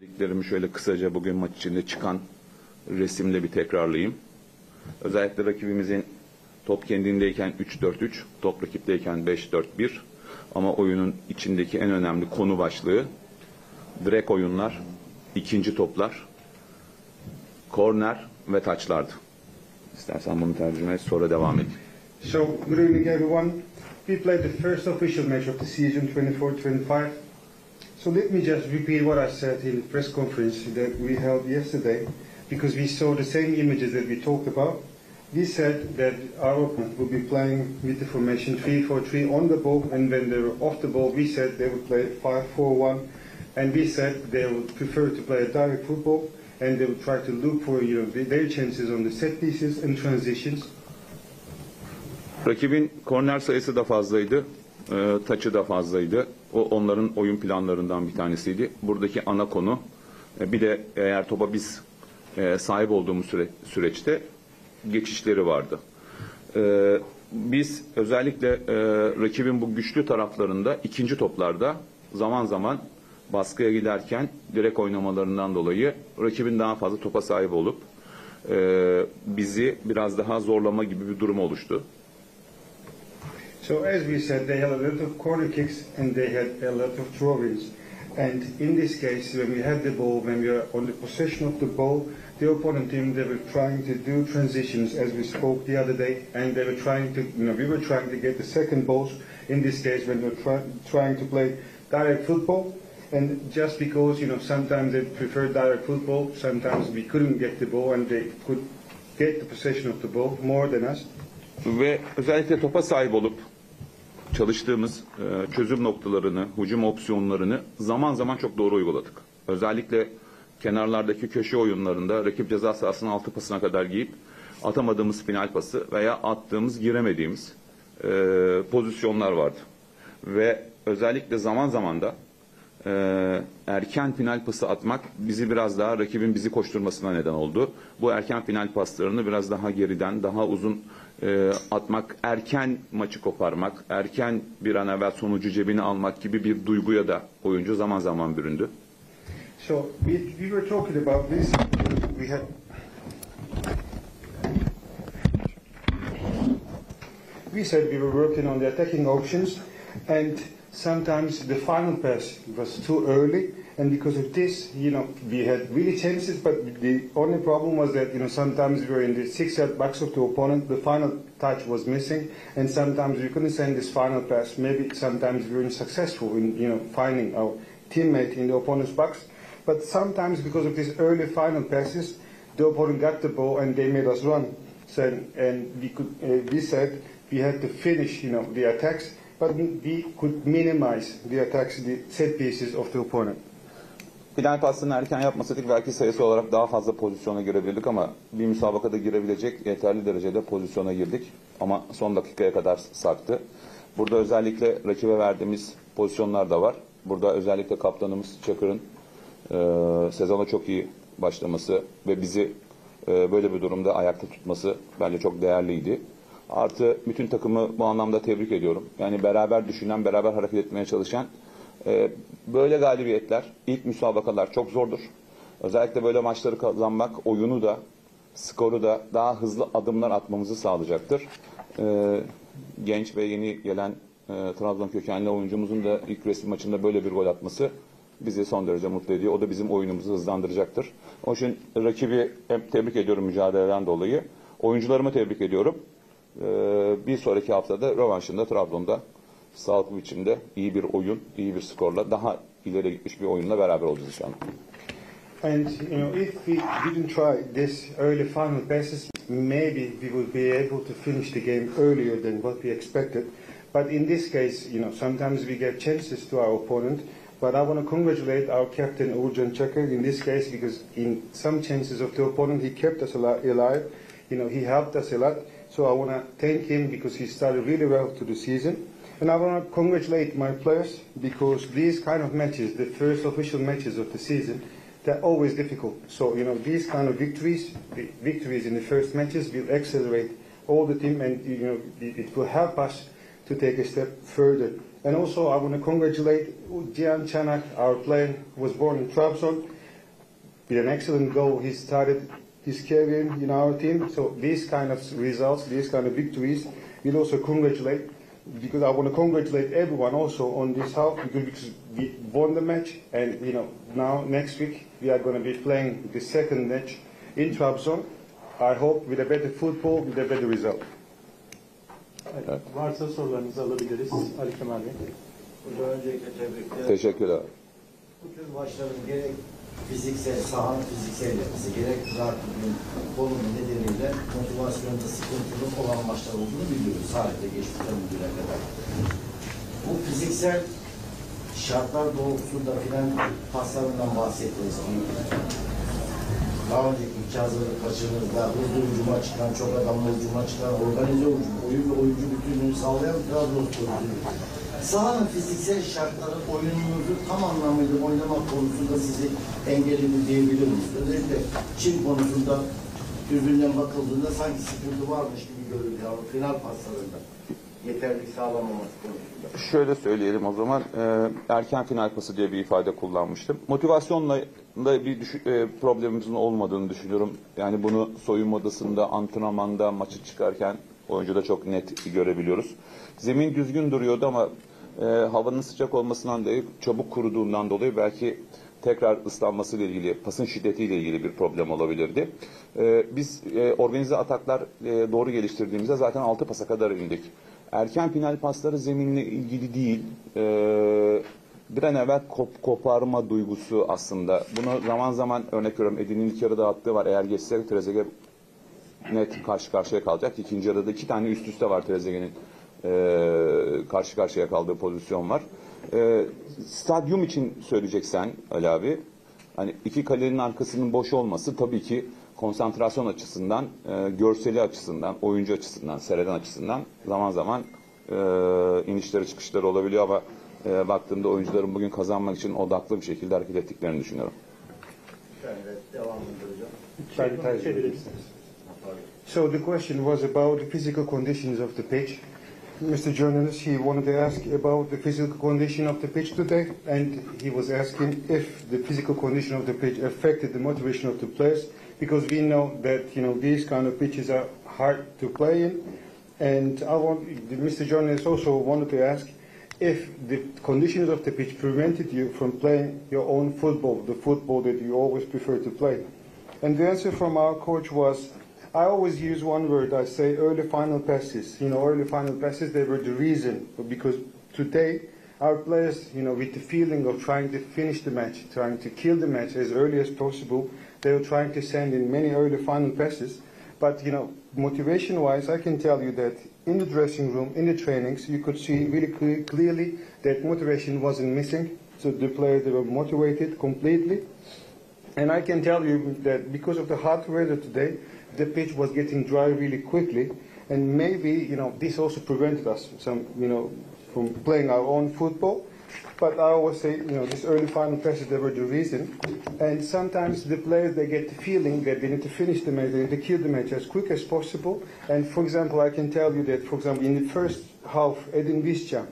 Dediklerimi şöyle kısaca bugün maç içinde çıkan resimle bir tekrarlayayım. Özellikle rakibimizin top kendindeyken 3-4-3, top rakipteyken 5-4-1 ama oyunun içindeki en önemli konu başlığı direkt oyunlar, ikinci toplar, korner ve taçlardı. İstersen bunu tercüme et, sonra devam edelim. So, good evening everyone. We played the first official match of the season 24-25. So let me just repeat what I said in the press conference that we held yesterday, because we saw the same images that we talked about. We said that our opponent would be playing with the formation 3-4-3 on the ball, and when they were off the ball, we said they would play 5-4-1, and we said they would prefer to play a direct football, and they would try to look for, you know, their chances on the set pieces and transitions. Rakibin korner sayısı da fazlaydı, taçı da fazlaydı. O onların oyun planlarından bir tanesiydi. Buradaki ana konu, bir de eğer topa biz sahip olduğumuz süreçte geçişleri vardı. Biz özellikle rakibin bu güçlü taraflarında ikinci toplarda zaman zaman baskıya giderken direkt oynamalarından dolayı rakibin daha fazla topa sahip olup bizi biraz daha zorlama gibi bir durum oluştu. So as we said, they had a lot of corner kicks and they had a lot of throw-ins. And in this case, when we had the ball, when we were on the possession of the ball, the opponent team, they were trying to do transitions as we spoke the other day, and they were trying to, you know, we were trying to get the second balls. In this case, when we were trying to play direct football, and just because, you know, sometimes they preferred direct football, sometimes we couldn't get the ball and they could get the possession of the ball more than us. Ve özellikle topa sahip olup çalıştığımız çözüm noktalarını, hücum opsiyonlarını zaman zaman çok doğru uyguladık. Özellikle kenarlardaki köşe oyunlarında rakip ceza sahasının altı pasına kadar giyip atamadığımız final pası veya attığımız, giremediğimiz pozisyonlar vardı. Ve özellikle zaman zaman da erken final pası atmak bizi biraz daha rakibin bizi koşturmasına neden oldu. Bu erken final paslarını biraz daha geriden, daha uzun atmak, erken maçı koparmak, erken bir an evvel sonucu cebine almak gibi bir duyguya da oyuncu zaman zaman büründü. So we were talking about this. We said we were working on the attacking options, and sometimes the final pass was too early, and because of this, you know, we had really chances, but the only problem was that, you know, sometimes we were in the 6-yard box of the opponent, the final touch was missing, and sometimes we couldn't send this final pass. Maybe sometimes we weren't successful in, you know, finding our teammate in the opponent's box, but sometimes because of these early final passes, the opponent got the ball and they made us run. So, and we could, we said we had to finish, you know, the attacks, but we could minimize the attacks, the set pieces of the opponent. Final pasını erken yapmasaydık belki sayısı olarak daha fazla pozisyona girebilirdik ama bir müsabakada girebilecek yeterli derecede pozisyona girdik ama son dakikaya kadar sarktı. Burada özellikle rakibe verdiğimiz pozisyonlar da var. Burada özellikle kaptanımız Çakır'ın sezona çok iyi başlaması ve bizi böyle bir durumda ayakta tutması bence çok değerliydi. Artı bütün takımı bu anlamda tebrik ediyorum. Yani beraber düşünen, beraber hareket etmeye çalışan böyle galibiyetler, ilk müsabakalar çok zordur. Özellikle böyle maçları kazanmak oyunu da, skoru da daha hızlı adımlar atmamızı sağlayacaktır. Genç ve yeni gelen Trabzon kökenli oyuncumuzun da ilk resim maçında böyle bir gol atması bizi son derece mutlu ediyor. O da bizim oyunumuzu hızlandıracaktır. Onun için rakibi hep tebrik ediyorum mücadeleden dolayı. Oyuncularımı tebrik ediyorum. Bir sonraki haftada rövanşında Trabzon'da sağlıklı biçimde iyi bir oyun, iyi bir skorla, daha ileri gitmiş bir oyunla beraber olacağız inşallah. And you know, if we didn't try this early final passes, maybe we would be able to finish the game earlier than what we expected. But in this case, you know, sometimes we get chances to our opponent. But I want to congratulate our captain Uğurcan Çakır in this case, because in some chances of the opponent, he kept us alive. You know, he helped us a lot. So I want to thank him because he started really well to the season. And I want to congratulate my players because these kind of matches, the first official matches of the season, they're always difficult. So, you know, these kind of victories, the victories in the first matches will accelerate all the team and, you know, it will help us to take a step further. And also I want to congratulate Gian Chanak, our player who was born in Trabzon. with an excellent goal, he started his career in our team. So these kind of results, these kind of victories, we'll also congratulate, because I want to congratulate everyone also on this half, because we won the match, and you know, now next week we are going to be playing the second match in Trabzon. I hope with a better football, with a better result. Evet. Varsa sorularınızı alabiliriz. Ali Kemal Bey. Hocam öncelikle tebrikler. Teşekkürler. Bu tür maçların gerek fiziksel, sahanın fiziksel yapısı, gerek rahatlığın, konunun nedeniyle motivasyonda sıkıntılı olan maçlar olduğunu biliyoruz. Sadece geçmişten bugüne kadar. Bu fiziksel şartlar doğrultusunda filan paslarından bahsettiniz. Daha önceki hazırlık maçlarınızda hızlı hücuma çıkan, çok adamlı hücuma çıkan, organize oyun ve oyuncu bütünlüğünü sağlayan Trabzonspor'u. Sahanın fiziksel şartları oyununuzu tam anlamıyla oynamak konusunda sizi engelledi diyebilir miyiz? Özellikle Çin konusunda dürbünden bakıldığında sanki sıkıntı varmış gibi görünüyor final paslarında. Yeterli sağlamaması konusunda. Şöyle söyleyelim o zaman, erken final pası diye bir ifade kullanmıştım. Motivasyonla da bir problemimizin olmadığını düşünüyorum. Yani bunu soyunma odasında, antrenmanda, maçı çıkarken oyuncuda çok net görebiliyoruz. Zemin düzgün duruyordu ama havanın sıcak olmasından dolayı, çabuk kuruduğundan dolayı belki tekrar ıslanmasıyla ilgili, pasın şiddetiyle ilgili bir problem olabilirdi. Biz organize ataklar doğru geliştirdiğimizde zaten 6 pasa kadar indik. Erken final pasları zeminle ilgili değil, bir an evvel koparma duygusu aslında. Bunu zaman zaman örnek veriyorum, Edin'in ilk yarıda attığı var, eğer geçse Trezeguet net karşı karşıya kalacak. İkinci yarıda 2 tane üst üste var Trezeguet'in karşı karşıya kaldığı pozisyon var. Stadyum için söyleyeceksen Ali abi, hani 2 kalenin arkasının boş olması tabii ki konsantrasyon açısından, görseli açısından, oyuncu açısından, seyreden açısından zaman zaman inişleri çıkışları olabiliyor ama baktığımda oyuncuların bugün kazanmak için odaklı bir şekilde hareket ettiklerini düşünüyorum. So the question was about the physical conditions of the pitch. Mr. Journalist, he wanted to ask about the physical condition of the pitch today, and he was asking if the physical condition of the pitch affected the motivation of the players, because we know that, you know, these kind of pitches are hard to play in. And I want, Mr. Journalist also wanted to ask if the conditions of the pitch prevented you from playing your own football, the football that you always prefer to play. And the answer from our coach was, I always use one word, I say early final passes. You know, early final passes, they were the reason, because today our players, you know, with the feeling of trying to finish the match, trying to kill the match as early as possible, they were trying to send in many early final passes. But, you know, motivation-wise, I can tell you that in the dressing room, in the trainings, you could see really clearly that motivation wasn't missing. So the players, they were motivated completely. And I can tell you that because of the hot weather today, the pitch was getting dry really quickly, and maybe, you know, this also prevented us some, you know, from playing our own football. But I always say, you know, this early final passes, they were the reason. And sometimes the players, they get the feeling that they need to finish the match, they need to kill the match as quick as possible. And for example, I can tell you that, for example, in the first half, Edin Visca,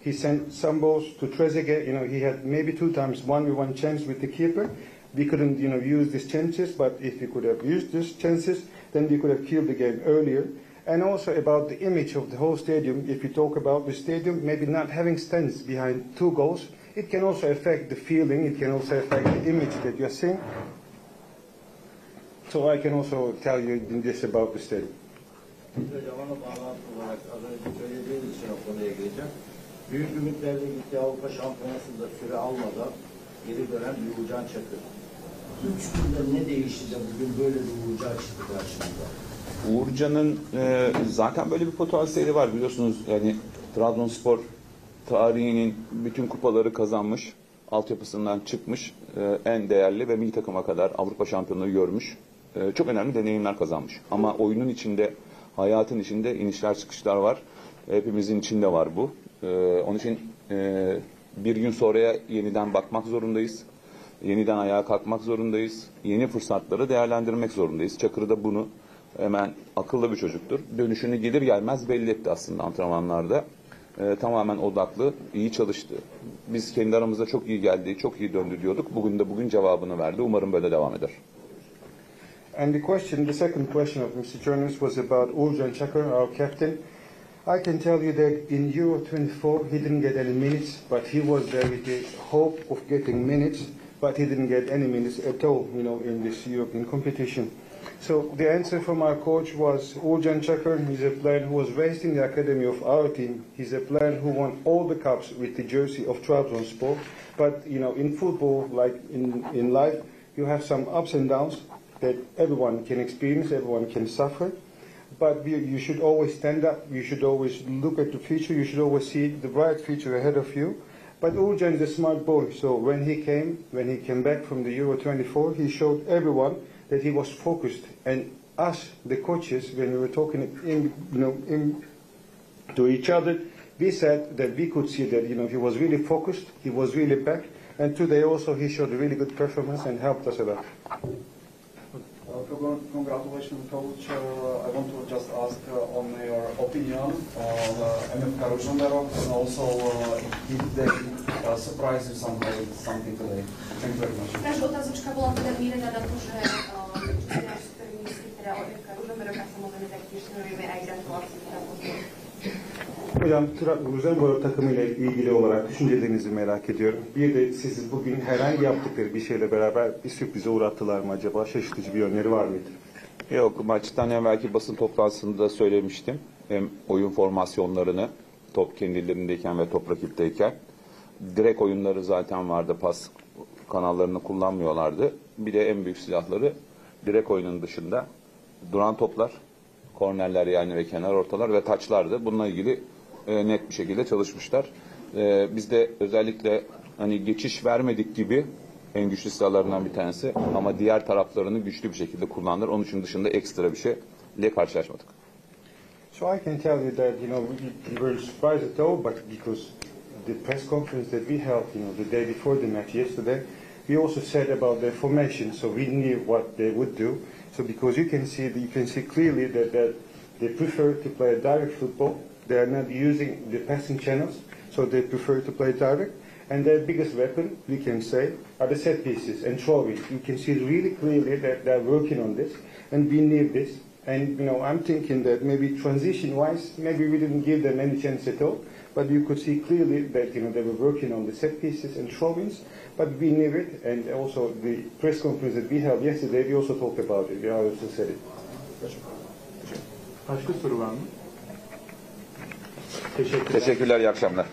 he sent some balls to Trezeguet. You know, he had maybe 2 times 1v1 chance with the keeper. We couldn't, you know, use these chances, but if we could have used these chances, then we could have killed the game earlier. And also about the image of the whole stadium, if you talk about the stadium, maybe not having stands behind 2 goals, it can also affect the feeling, it can also affect the image that you're seeing. So I can also tell you this about the stadium. Büyük ümitlerle gitti Avrupa Şampiyonası'nda süre almadan geri dönen Uğurcan Çakır. 3 günde ne değişti de bugün böyle bir Uğurcan çıktı karşımıza? Uğurcan'ın zaten böyle bir potansiyeli var, biliyorsunuz. Yani Trabzonspor tarihinin bütün kupaları kazanmış, altyapısından çıkmış, en değerli ve milli takıma kadar Avrupa şampiyonluğu görmüş. Çok önemli deneyimler kazanmış. Ama oyunun içinde, hayatın içinde inişler çıkışlar var. Hepimizin içinde var bu. Onun için bir gün sonraya yeniden bakmak zorundayız. Yeniden ayağa kalkmak zorundayız. Yeni fırsatları değerlendirmek zorundayız. Çakır da bunu hemen, akıllı bir çocuktur, dönüşünü gelir gelmez belli etti aslında antrenmanlarda. Tamamen odaklı, iyi çalıştı. biz kendi aramızda çok iyi geldi, çok iyi döndü diyorduk. Bugün cevabını verdi. Umarım böyle devam eder. And the question, the second question of Mr. Jones was about Uğurcan Çakır, our captain. I can tell you that in Euro 24 he didn't get any minutes, but he was there with the hope of getting minutes, but he didn't get any minutes at all, you know, in this European competition. So the answer from our coach was Uğurcan Çakır. He's a player who was raised in the academy of our team. He's a player who won all the cups with the jersey of Trabzonspor. But you know, in football, like in life, you have some ups and downs that everyone can experience, everyone can suffer. But you should always stand up. You should always look at the future. You should always see the bright future ahead of you. But Uğurcan is a smart boy. So when he came back from the Euro 24, he showed everyone that he was focused, and us, the coaches, when we were talking to each other, we said that we could see that he was really focused, he was really back, and today also he showed a really good performance and helped us a lot. Congratulations, coach. I want to just ask on your opinion on Ruzomberok, and also if they surprise you something today. Thank you very much. Naša otázka byla termíněna na to, že Hocam, Ruzomberok takımıyla ilgili olarak düşüncelerinizi merak ediyorum. Bir de siz bugün herhangi yaptıkları bir şeyle beraber bir sürprize uğrattılar mı acaba? Şaşırtıcı bir yönleri var mıydı? Yok, maçtan evvelki basın toplantısında söylemiştim. Hem oyun formasyonlarını, top kendilerindeyken ve top rakipteyken. Direkt oyunları zaten vardı, pas kanallarını kullanmıyorlardı. Bir de en büyük silahları direkt oyunun dışında duran toplar, kornerler yani ve kenar ortalar ve taçlardı. Bununla ilgili net bir şekilde çalışmışlar. Biz de özellikle hani geçiş vermedik gibi en güçlü silahlarından bir tanesi ama diğer taraflarını güçlü bir şekilde kullandılar. Onun için dışında ekstra bir şeyle karşılaşmadık. So I can tell you that we were surprised at all, but because the press conference that we held, the day before the match yesterday, we also said about their formation, so we knew what they would do. So because you can see clearly that they prefer to play direct football. They are not using the passing channels, so they prefer to play direct. And their biggest weapon, we can say, are the set pieces and throwing. You can see really clearly that they are working on this, and we need this. And I'm thinking that maybe transition-wise, maybe we didn't give them any chance at all. But you could see clearly that they were working on the set pieces and throw-ins, but we knew it, and also the press conference that we held yesterday, we also talked about it. We also said it. Başka soru var mı? Teşekkürler. Teşekkürler, iyi akşamlar.